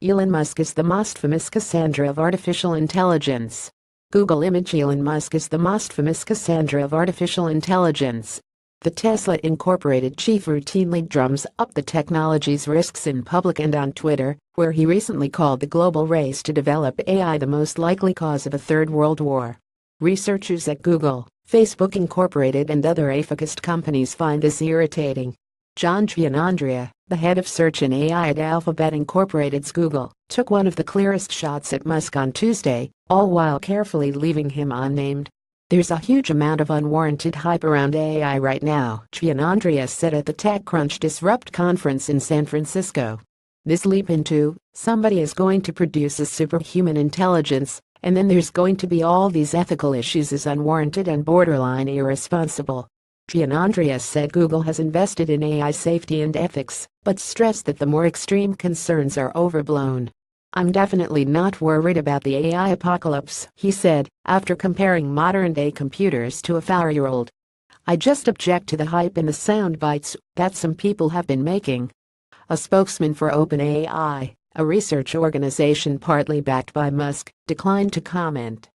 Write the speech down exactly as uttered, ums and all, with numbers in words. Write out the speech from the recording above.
Elon Musk is the most famous Cassandra of artificial intelligence. Google image Elon Musk is the most famous Cassandra of artificial intelligence. The Tesla Incorporated chief routinely drums up the technology's risks in public and on Twitter, where he recently called the global race to develop A I the most likely cause of a third world war. Researchers at Google, Facebook Incorporated and other A I-focused companies find this irritating. John Giannandrea, the head of search and A I at Alphabet Incorporated's Google, took one of the clearest shots at Musk on Tuesday, all while carefully leaving him unnamed. "There's a huge amount of unwarranted hype around A I right now," Giannandrea said at the TechCrunch Disrupt conference in San Francisco. "This leap into, somebody is going to produce a superhuman intelligence, and then there's going to be all these ethical issues is unwarranted and borderline irresponsible." Giannandrea said Google has invested in A I safety and ethics, but stressed that the more extreme concerns are overblown. "I'm definitely not worried about the A I apocalypse," he said, after comparing modern-day computers to a four-year-old. "I just object to the hype and the sound bites that some people have been making." A spokesman for OpenAI, a research organization partly backed by Musk, declined to comment.